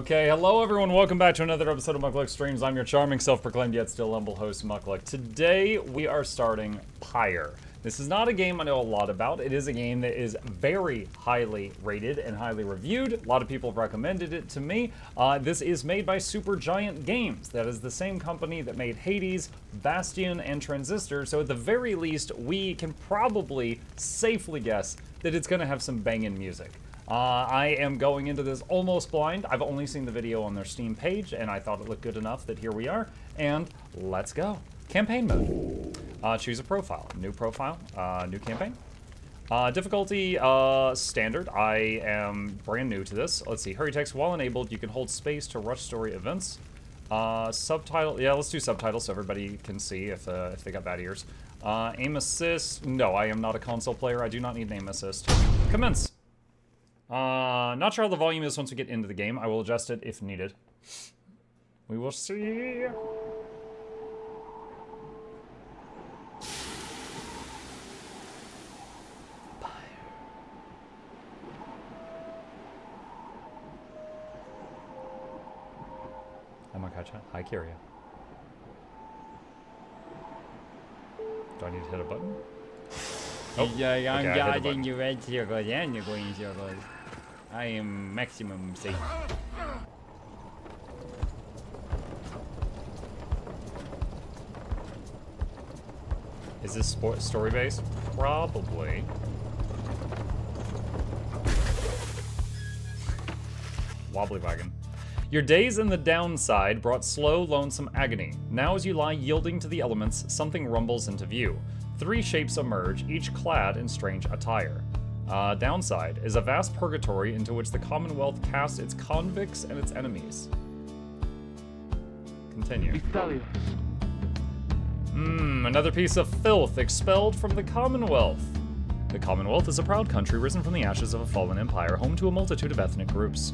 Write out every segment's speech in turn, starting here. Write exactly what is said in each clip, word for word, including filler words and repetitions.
Okay, hello everyone, welcome back to another episode of Mukluk Streams. I'm your charming, self-proclaimed, yet still humble host, Mukluk. Today, we are starting Pyre. This is not a game I know a lot about. It is a game that is very highly rated and highly reviewed. A lot of people have recommended it to me. Uh, this is made by Supergiant Games. That is the same company that made Hades, Bastion, and Transistor. So at the very least, we can probably safely guess that it's going to have some banging music. Uh, I am going into this almost blind. I've only seen the video on their Steam page, and I thought it looked good enough that here we are, and let's go. Campaign mode. Uh, choose a profile. New profile. Uh, new campaign. Uh, difficulty uh, standard. I am brand new to this. Let's see. Hurry text while enabled. You can hold space to rush story events. Uh, subtitle. Yeah, let's do subtitles so everybody can see if, uh, if they got bad ears. Uh, aim assist. No, I am not a console player. I do not need an aim assist. Commence. Uh, not sure how the volume is once we get into the game. I will adjust it if needed. We will see. Pyre. I'm Akacha. Hi, Kyria. Do I need to hit a button? Oh. Yeah, I'm okay, guarding your red circles and your green circles. I am maximum safe. Is this sport story based? Probably. Wobbly wagon. Your days in the downside brought slow, lonesome agony. Now as you lie yielding to the elements, something rumbles into view. Three shapes emerge, each clad in strange attire. Uh, downside is a vast purgatory into which the Commonwealth casts its convicts and its enemies. Continue. Mmm, another piece of filth expelled from the Commonwealth. The Commonwealth is a proud country risen from the ashes of a fallen empire, home to a multitude of ethnic groups.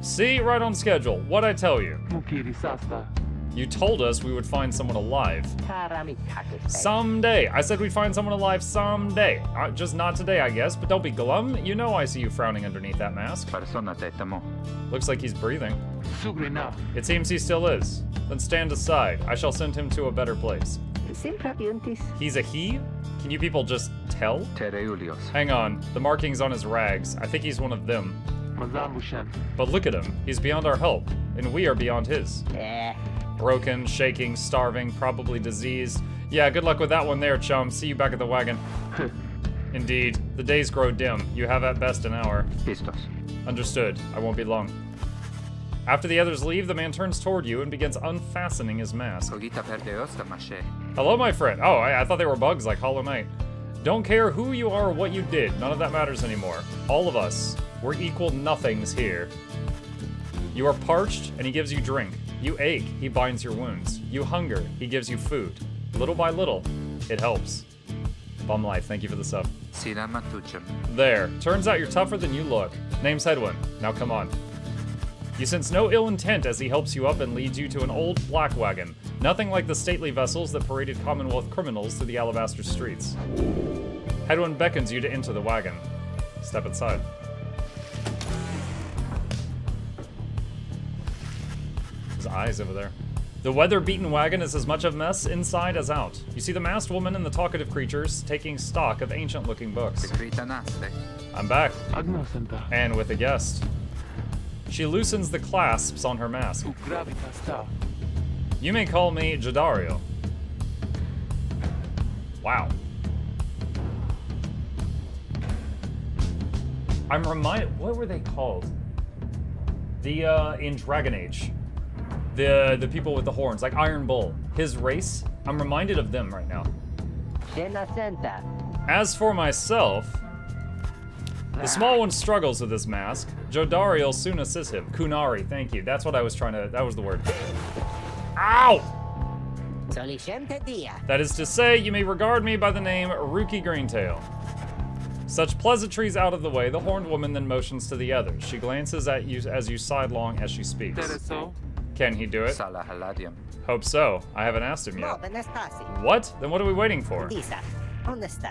See, right on schedule. What I tell you. You told us we would find someone alive. Someday. I said we'd find someone alive someday. Uh, just not today, I guess, but don't be glum. You know I see you frowning underneath that mask. Looks like he's breathing. It seems he still is. Then stand aside. I shall send him to a better place. He's a he? Can you people just tell? Hang on. The markings on his rags. I think he's one of them. But look at him. He's beyond our help, and we are beyond his. Broken, shaking, starving, probably diseased. Yeah, good luck with that one there, chum. See you back at the wagon. Indeed. The days grow dim. You have at best an hour. Understood. I won't be long. After the others leave, the man turns toward you and begins unfastening his mask. Hello, my friend. Oh, I, I thought they were bugs like Hollow Knight. Don't care who you are or what you did. None of that matters anymore. All of us, we're equal nothings here. You are parched, and he gives you drink. You ache, he binds your wounds. You hunger, he gives you food. Little by little, it helps. Bum life, thank you for the sub. There, turns out you're tougher than you look. Name's Hedwyn, now come on. You sense no ill intent as he helps you up and leads you to an old black wagon. Nothing like the stately vessels that paraded Commonwealth criminals through the alabaster streets. Hedwyn beckons you to enter the wagon. Step inside. Eyes over there. The weather-beaten wagon is as much a mess inside as out. You see the masked woman and the talkative creatures taking stock of ancient-looking books. I'm back. And with a guest. She loosens the clasps on her mask. You may call me Jadario. Wow. I'm reminded, what were they called? The, uh, in Dragon Age. The the people with the horns, like Iron Bull, his race, I'm reminded of them right now. As for myself, the small one struggles with this mask. Jadario soon assists him. Kunari, thank you. That's what I was trying to, that was the word. Ow! That is to say, you may regard me by the name Ruki Greentail. Such pleasantries out of the way, the horned woman then motions to the others. She glances at you as you sidelong as she speaks. Can he do it? Hope so. I haven't asked him yet. What? Then what are we waiting for?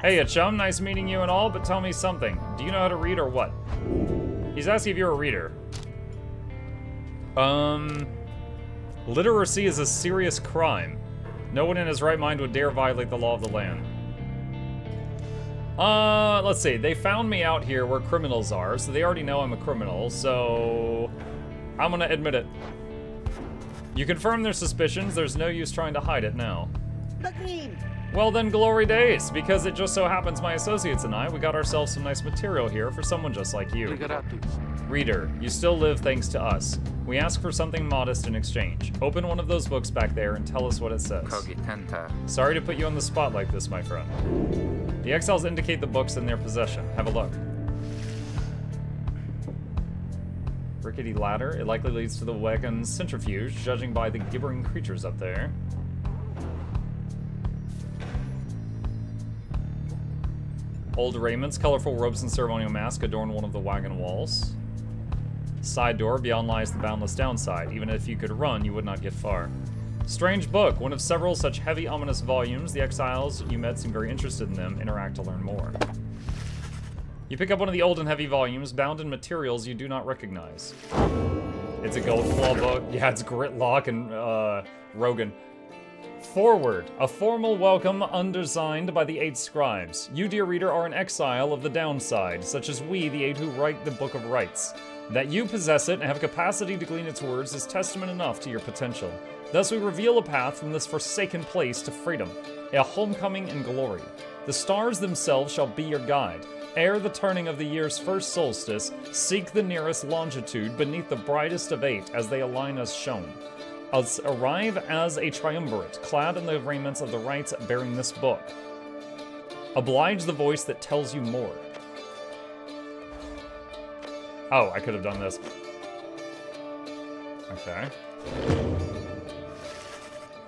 Hey, a chum, nice meeting you and all, but tell me something. Do you know how to read or what? He's asking if you're a reader. Um, literacy is a serious crime. No one in his right mind would dare violate the law of the land. Uh, let's see. They found me out here where criminals are, so they already know I'm a criminal, so I'm gonna admit it. You confirm their suspicions. There's no use trying to hide it now. Agreed. Well then, glory days, because it just so happens my associates and I, we got ourselves some nice material here for someone just like you. Reader, you still live thanks to us. We ask for something modest in exchange. Open one of those books back there and tell us what it says. Sorry to put you on the spot like this, my friend. The exiles indicate the books in their possession. Have a look. Rickety ladder. It likely leads to the wagon's centrifuge, judging by the gibbering creatures up there. Old raiments, colorful robes and ceremonial masks adorn one of the wagon walls. Side door, beyond lies the boundless downside. Even if you could run, you would not get far. Strange book, one of several such heavy, ominous volumes. The exiles you met seem very interested in them. Interact to learn more. You pick up one of the old and heavy volumes, bound in materials you do not recognize. It's a gold claw book. Yeah, it's Gritlock and uh, Rogan. Forward, a formal welcome undersigned by the eight scribes. You, dear reader, are an exile of the downside, such as we, the eight who write the Book of Rites. That you possess it and have capacity to glean its words is testament enough to your potential. Thus we reveal a path from this forsaken place to freedom, a homecoming and glory. The stars themselves shall be your guide. Ere the turning of the year's first solstice, seek the nearest longitude beneath the brightest of eight as they align as shown. Us arrive as a triumvirate, clad in the raiments of the rites bearing this book. Oblige the voice that tells you more. Oh, I could have done this. Okay.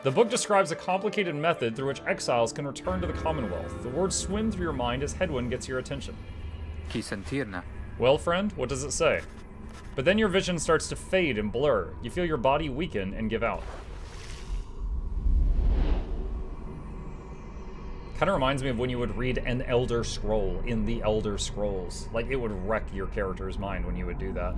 The book describes a complicated method through which exiles can return to the Commonwealth. The words swim through your mind as Hedwyn gets your attention. Well, friend, what does it say? But then your vision starts to fade and blur. You feel your body weaken and give out. Kind of reminds me of when you would read an Elder Scroll in the Elder Scrolls. Like, it would wreck your character's mind when you would do that.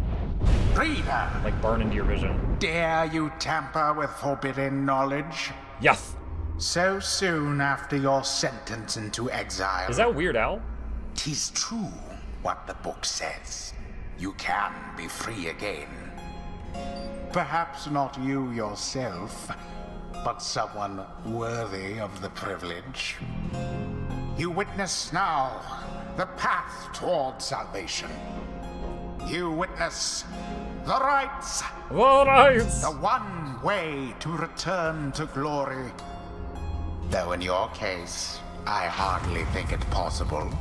Reader! Like, burn into your vision. Dare you tamper with forbidden knowledge? Yes! So soon after your sentence into exile. Is that Weird Al? 'Tis true what the book says. You can be free again. Perhaps not you yourself, but someone worthy of the privilege. You witness now the path toward salvation. You witness the rites. The rites. The one way to return to glory. Though in your case, I hardly think it possible.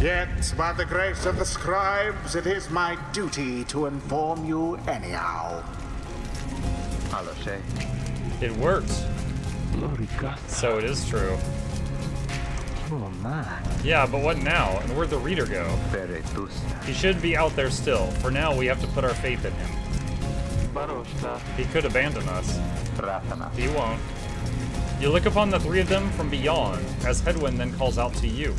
Yet, by the grace of the scribes, it is my duty to inform you anyhow. It worked. So it is true. Oh, man. Yeah, but what now? And where'd the reader go? He should be out there still. For now, we have to put our faith in him. He could abandon us. He won't. You look upon the three of them from beyond, as Hedwyn then calls out to you.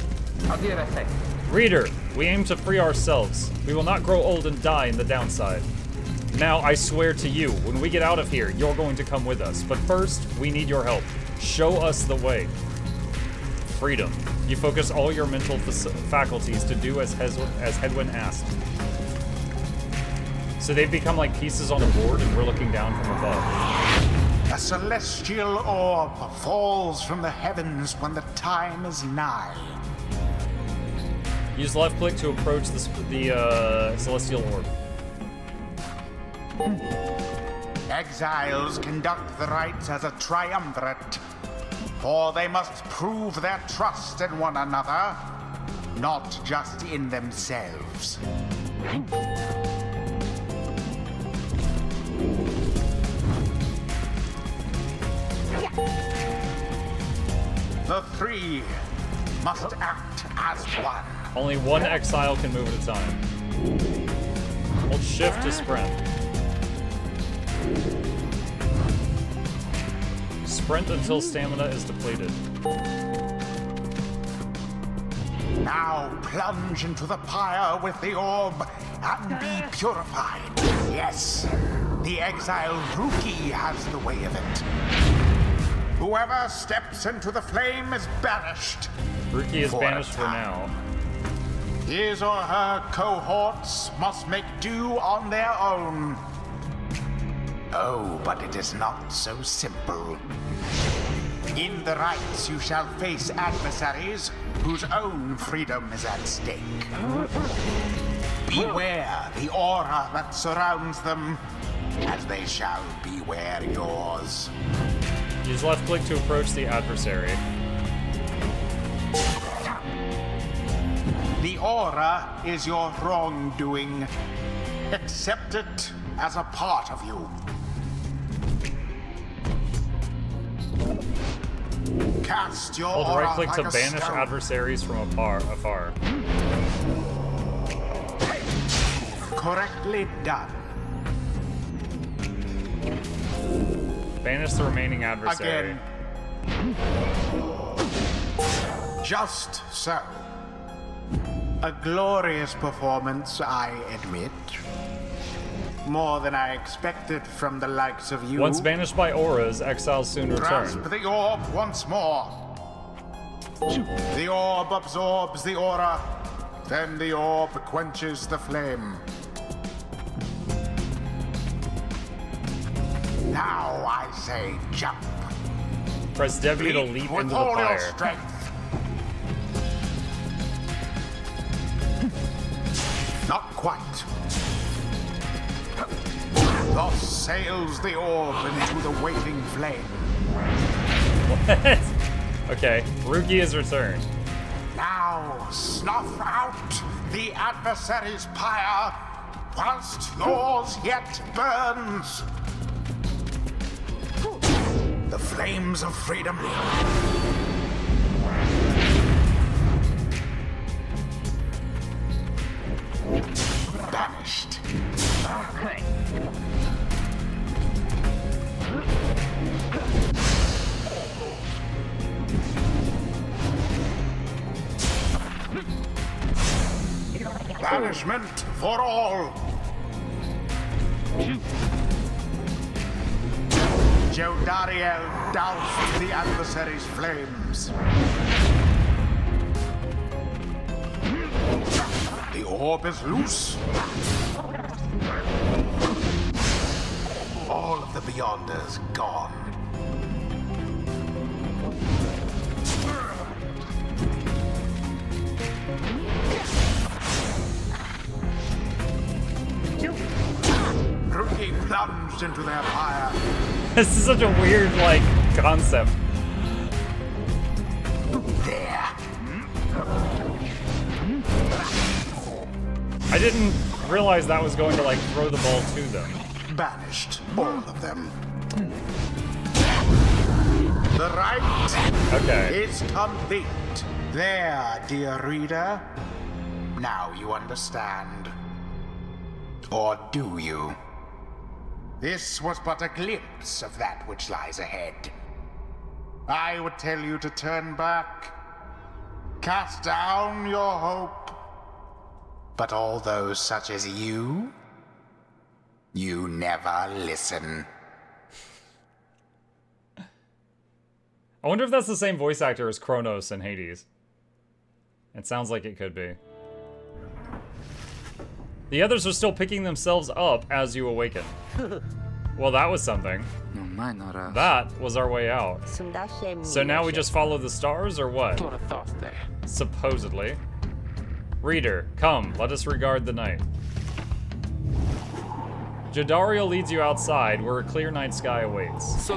Reader, we aim to free ourselves. We will not grow old and die in the downside. Now, I swear to you, when we get out of here, you're going to come with us. But first, we need your help. Show us the way. Freedom. You focus all your mental faculties to do as, Hez as Hedwyn asked. So they've become like pieces on a board, and we're looking down from above. A celestial orb falls from the heavens when the time is nigh. Use left click to approach the, the uh, celestial orb. Exiles conduct the rites as a triumvirate, for they must prove their trust in one another, not just in themselves. The three must act as one. Only one exile can move at a time. Hold shift to sprint. Sprint until stamina is depleted. Now plunge into the pyre with the orb and be purified. Yes, the exiled Ruki has the way of it. Whoever steps into the flame is banished. Ruki is banished for now. His or her cohorts must make do on their own. Oh, but it is not so simple. In the rites, you shall face adversaries whose own freedom is at stake. Beware the aura that surrounds them, as they shall beware yours. Use left click to approach the adversary. The aura is your wrongdoing. Accept it as a part of you. Cast your Hold aura right click like to banish stone. adversaries from afar. afar. Correctly done. Banish the remaining adversary. Again. Just so. A glorious performance, I admit. More than I expected from the likes of you. Once banished by auras, exiles soon return. Grasp the orb once more. The orb absorbs the aura, then the orb quenches the flame. Now I say jump. Press W to leap into the fire. Not quite. Thus sails the orb into the waiting flame. What? Okay, Ruki is returned. Now snuff out the adversary's pyre, whilst yours yet burns. The flames of freedom. Banished. Okay. Banishment for all. Jadario doused the adversary's flames. The orb is loose. All of the Beyonders gone. Ruki plunged into their fire. This is such a weird, like, concept. There. I didn't realize that was going to, like, throw the ball to them. Banished, all of them. The right okay. is complete. There, dear reader. Now you understand. Or do you? This was but a glimpse of that which lies ahead. I would tell you to turn back. Cast down your hope. But all those such as you, you never listen. I wonder if that's the same voice actor as Kronos in Hades. It sounds like it could be. The others are still picking themselves up as you awaken. Well, that was something. That was our way out. So now we just follow the stars or what? Supposedly. Reader, come, let us regard the night. Jadario leads you outside, where a clear night sky awaits.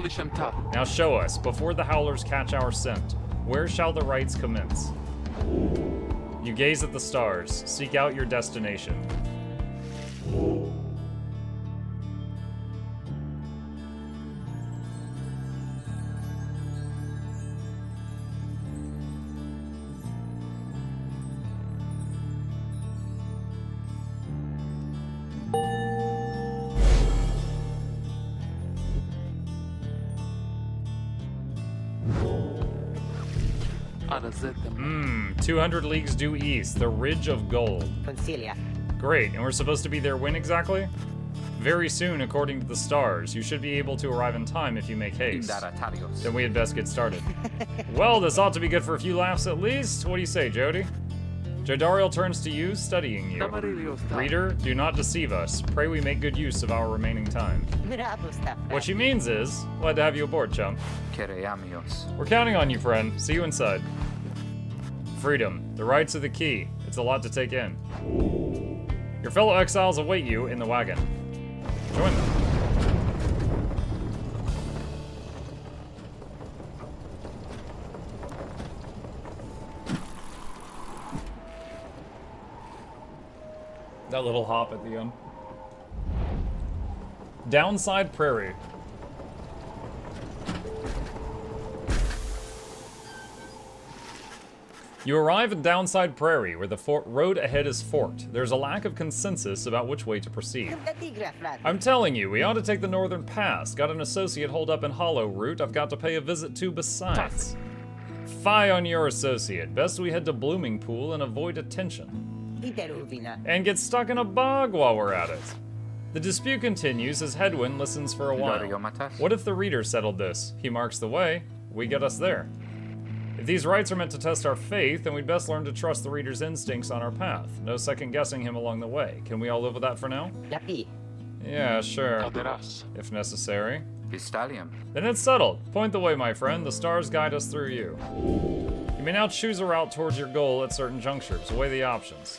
Now show us, before the howlers catch our scent, where shall the rites commence? You gaze at the stars, seek out your destination. Mmm, two hundred leagues due east, the Ridge of Gold. Concilia. Great, and we're supposed to be there when exactly? Very soon, according to the stars. You should be able to arrive in time if you make haste. Then we had best get started. Well, this ought to be good for a few laughs at least. What do you say, Jody? Jadario turns to you, studying you. Reader, do not deceive us. Pray we make good use of our remaining time. What she means is, glad to have you aboard, chump. We're counting on you, friend. See you inside. Freedom. The rights are the key. It's a lot to take in. Your fellow exiles await you in the wagon. Join them. That little hop at the end. Downside Prairie. You arrive at Downside Prairie, where the fort road ahead is forked. There's a lack of consensus about which way to proceed. I'm telling you, we ought to take the Northern Pass. Got an associate holed up in Hollow Root I've got to pay a visit to besides. Fie on your associate. Best we head to Blooming Pool and avoid attention. And get stuck in a bog while we're at it. The dispute continues as Hedwyn listens for a while. What if the reader settled this? He marks the way, we get us there. If these rites are meant to test our faith, then we'd best learn to trust the reader's instincts on our path. No second guessing him along the way. Can we all live with that for now? Yeah, sure. If necessary. Then it's settled. Point the way, my friend. The stars guide us through you. You may now choose a route towards your goal at certain junctures. Weigh the options.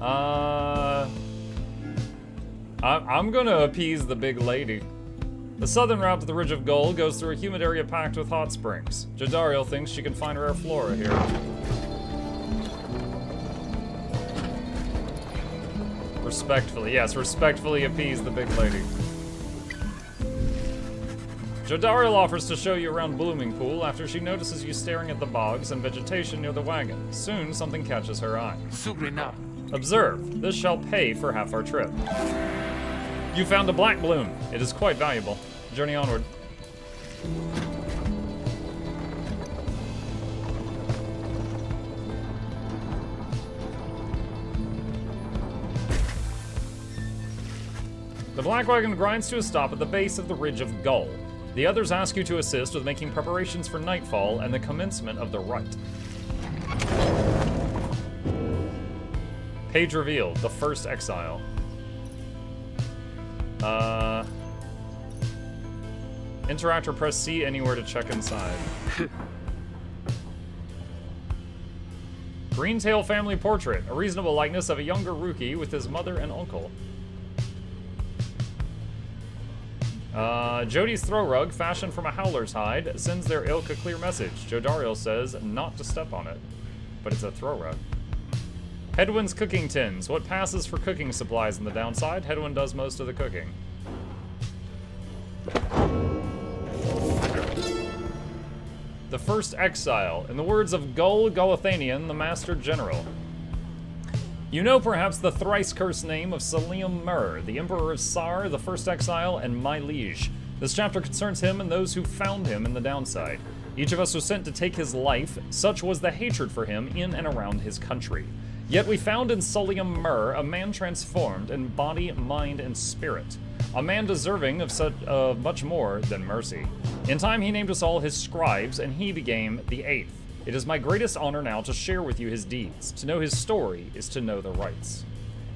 Uh, I'm gonna appease the big lady. The southern route to the Ridge of Gold goes through a humid area packed with hot springs. Jadario thinks she can find rare flora here. Respectfully, yes, respectfully appease the big lady. Jadario offers to show you around Blooming Pool after she notices you staring at the bogs and vegetation near the wagon. Soon, something catches her eye. Observe. This shall pay for half our trip. You found a black bloom. It is quite valuable. Journey onward. The black wagon grinds to a stop at the base of the Ridge of Gold. The others ask you to assist with making preparations for nightfall and the commencement of the rite. Page revealed, the first exile. Uh, interact or press C anywhere to check inside. Greentail family portrait, a reasonable likeness of a younger Ruki with his mother and uncle. Uh, Jody's throw rug, fashioned from a howler's hide, sends their ilk a clear message. Jadario says not to step on it, but it's a throw rug. Hedwyn's cooking tins. What passes for cooking supplies in the downside? Hedwyn does most of the cooking. The first exile. In the words of Gul Golothanian, the Master General. You know perhaps the thrice-cursed name of Sulium Myrrh, the Emperor of Sar, the first exile, and my liege. This chapter concerns him and those who found him in the downside. Each of us was sent to take his life. Such was the hatred for him in and around his country. Yet we found in Sulium Myrrh a man transformed in body, mind, and spirit. A man deserving of such, uh, much more than mercy. In time he named us all his scribes, and he became the Eighth. It is my greatest honor now to share with you his deeds. To know his story is to know the rights.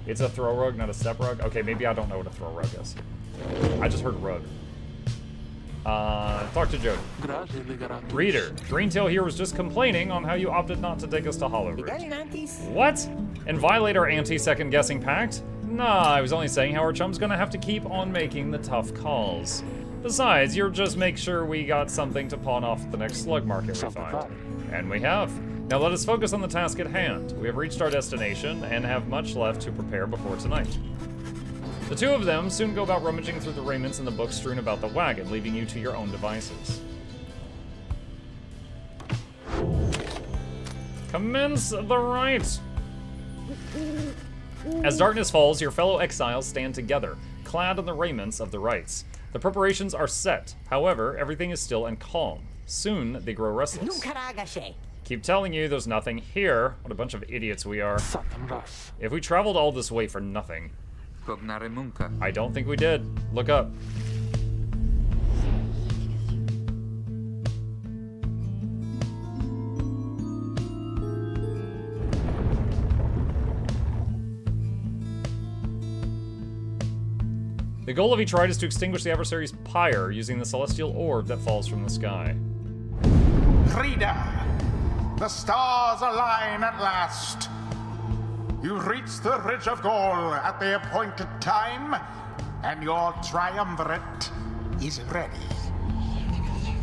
It's a throw rug, not a step rug? Okay, maybe I don't know what a throw rug is. I just heard rug. Uh, talk to Jody. Reader, Greentail here was just complaining on how you opted not to take us to Hollow Root. What? And violate our anti-second guessing pact? Nah, I was only saying how our chum's gonna have to keep on making the tough calls. Besides, you'll just make sure we got something to pawn off at the next slug market we find. And we have. Now let us focus on the task at hand. We have reached our destination and have much left to prepare before tonight. The two of them soon go about rummaging through the raiments and the books strewn about the wagon, leaving you to your own devices. Commence the rite! As darkness falls, your fellow exiles stand together, clad in the raiments of the rites. The preparations are set. However, everything is still and calm. Soon, they grow restless. Keep telling you there's nothing here. What a bunch of idiots we are. If we traveled all this way for nothing. I don't think we did. Look up. The goal of each ride is to extinguish the adversary's pyre using the celestial orb that falls from the sky. Frida! The stars align at last! You reach the Ridge of Gold at the appointed time, and your triumvirate is ready.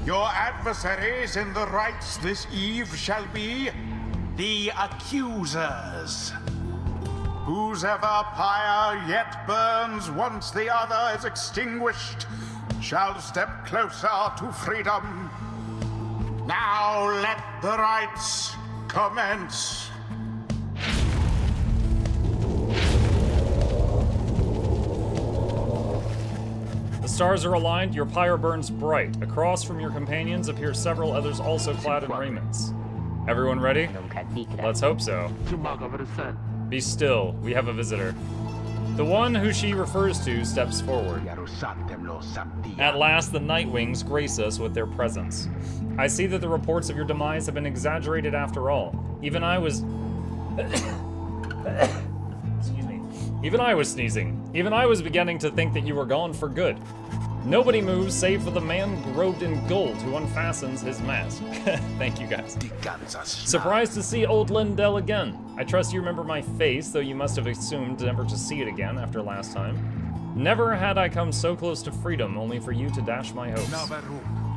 Your adversaries in the rites this eve shall be the accusers. Whosever pyre yet burns once the other is extinguished shall step closer to freedom. Now let the rites commence. The stars are aligned, your pyre burns bright. Across from your companions appear several others also clad in raiments. Everyone ready? Let's hope so. Be still, we have a visitor. The one who she refers to steps forward. At last, the Nightwings grace us with their presence. I see that the reports of your demise have been exaggerated after all. Even I was... Excuse me. Even I was sneezing. Even I was beginning to think that you were gone for good. Nobody moves save for the man robed in gold who unfastens his mask. Thank you guys. Surprised to see old Lindell again. I trust you remember my face, though you must have assumed never to see it again after last time. Never had I come so close to freedom, only for you to dash my hopes.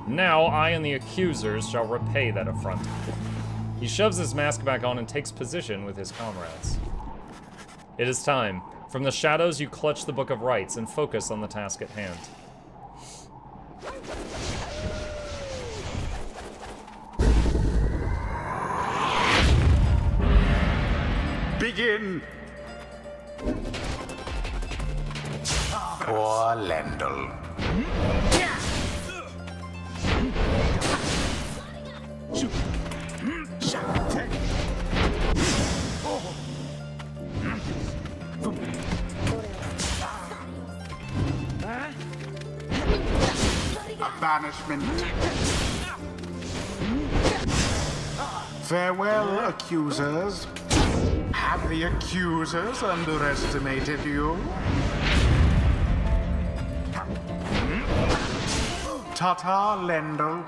Now I and the accusers shall repay that affront. He shoves his mask back on and takes position with his comrades. It is time. From the shadows you clutch the Book of Rites and focus on the task at hand. Begin. Poor Lindell. Banishment. Farewell, accusers. Have the accusers underestimated you? Ta-ta, Lindell.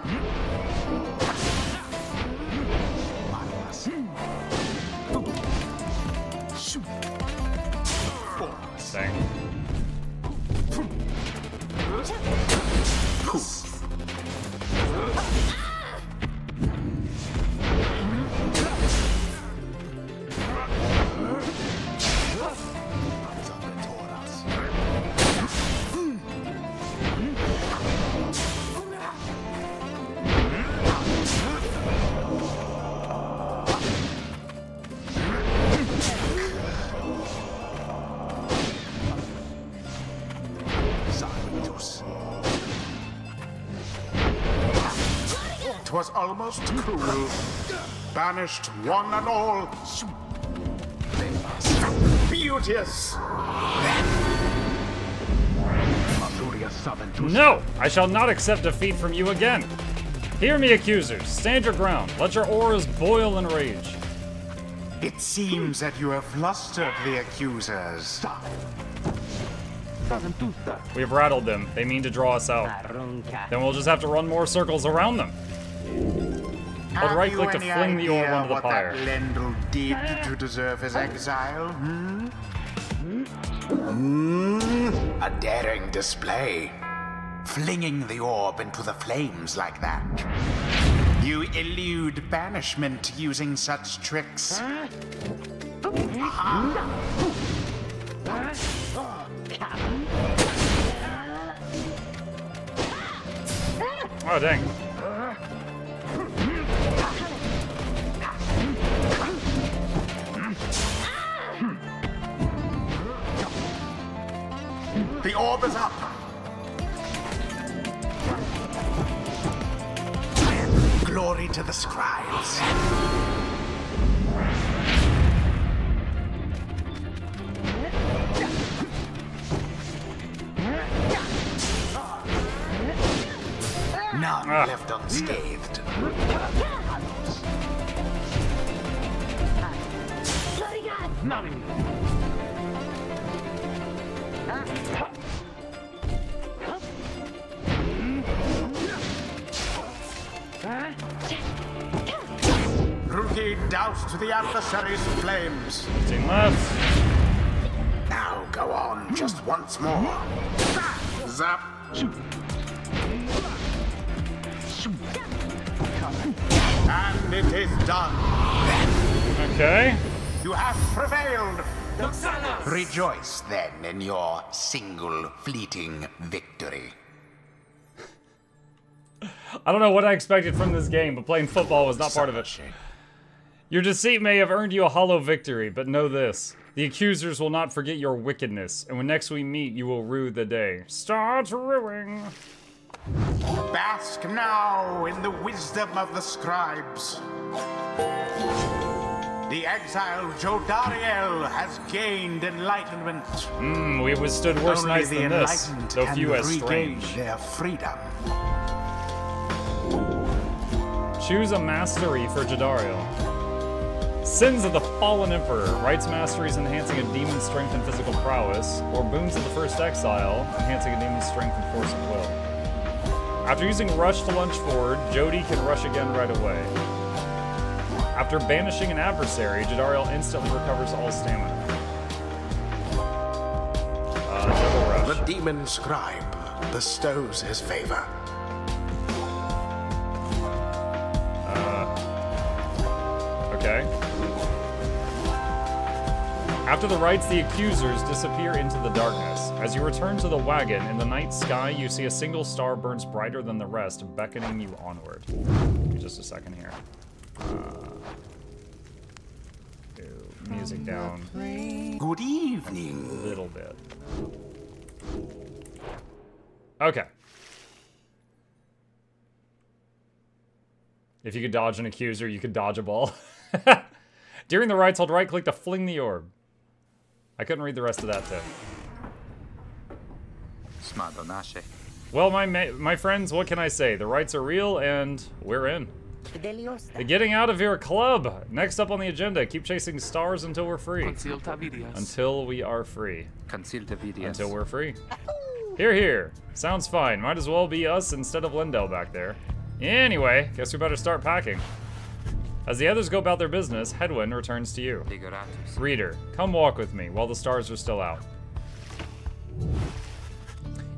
Was almost cruel. Banished one and all. Beauteous. No, I shall not accept defeat from you again. Hear me, accusers. Stand your ground. Let your auras boil in rage. It seems that you have flustered the accusers. We've rattled them. They mean to draw us out. Then we'll just have to run more circles around them. I'll right click to fling the orb onto the pyre. What that Lindell did to deserve his exile? Hmm? Mm, a daring display. Flinging the orb into the flames like that. You elude banishment using such tricks. Oh, dang. The orb is up. glory to the scribes. None ah. left unscathed. Ruki doused the adversary's flames. Left. Now go on, just once more. Zap. Shoot. And it is done. Okay. You have prevailed. Rejoice then in your single fleeting victory. I don't know what I expected from this game, but playing football was not part of it. Your deceit may have earned you a hollow victory, but know this. The accusers will not forget your wickedness, and when next we meet, you will rue the day. Start ruing. Bask now in the wisdom of the scribes. The exiled Jodariel has gained enlightenment. Mm, we withstood worse nights than this, though few as strange. Their freedom. Choose a mastery for Jadario. Sins of the Fallen Emperor. Rites masteries enhancing a demon's strength and physical prowess, or boons of the First Exile, enhancing a demon's strength and force of will. After using Rush to lunge forward, Jody can rush again right away. After banishing an adversary, Jadario instantly recovers all stamina. Uh, double rush. The demon scribe bestows his favor. Uh, okay. After the rites, the accusers disappear into the darkness. As you return to the wagon, in the night sky, you see a single star burns brighter than the rest, beckoning you onward. Give me just a second here. Uh, music down. Good evening. A little bit. Okay. If you could dodge an accuser, you could dodge a ball. During the rites, hold right click to fling the orb. I couldn't read the rest of that tip. Well, my ma my friends, what can I say? The rites are real, and we're in. The getting out of your club. Next up on the agenda, keep chasing stars until we're free. Until we are free. Until we're free. Here, here. Sounds fine. Might as well be us instead of Lindell back there. Anyway, guess we better start packing. As the others go about their business, Hedwyn returns to you. Reader, come walk with me while the stars are still out.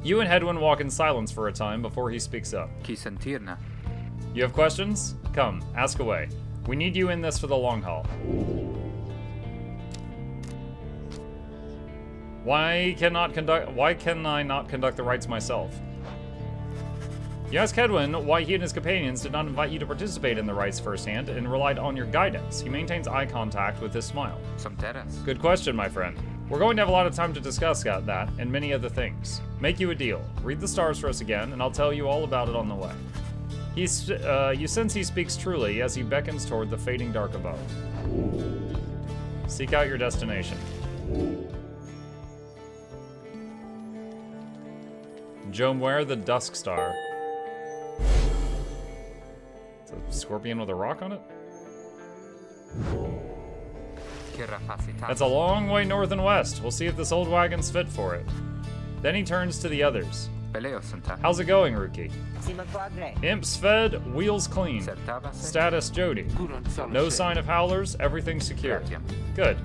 You and Hedwyn walk in silence for a time before he speaks up. You have questions? Come, ask away. We need you in this for the long haul. Why cannot conduct? Why can I not conduct the rites myself? You ask Hedwyn why he and his companions did not invite you to participate in the rites firsthand and relied on your guidance. He maintains eye contact with his smile. Good question, my friend. We're going to have a lot of time to discuss that and many other things. Make you a deal. Read the stars for us again, and I'll tell you all about it on the way. He's, uh, you sense he speaks truly as he beckons toward the fading dark above. Seek out your destination. Jumware the Dusk Star. It's a scorpion with a rock on it? That's a long way north and west. We'll see if this old wagon's fit for it. Then he turns to the others. How's it going, Ruki? Imps fed, wheels clean. Status Jody. No sign of howlers, everything's secure. Good.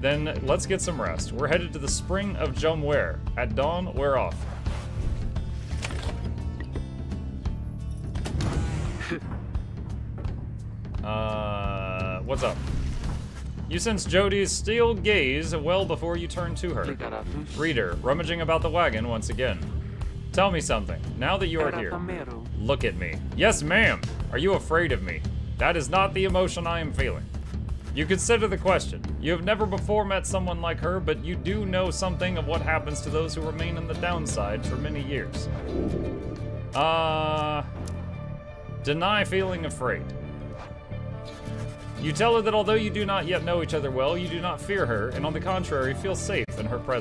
Then let's get some rest. We're headed to the Spring of Jumware. At dawn, we're off. uh, what's up? You sense Jody's steel gaze well before you turn to her. Reader, rummaging about the wagon once again. Tell me something, now that you are here. Look at me. Yes, ma'am. Are you afraid of me? That is not the emotion I am feeling. You consider the question. You have never before met someone like her, but you do know something of what happens to those who remain on the downside for many years. Uh, Deny feeling afraid. You tell her that although you do not yet know each other well, you do not fear her, and on the contrary, feel safe in her presence.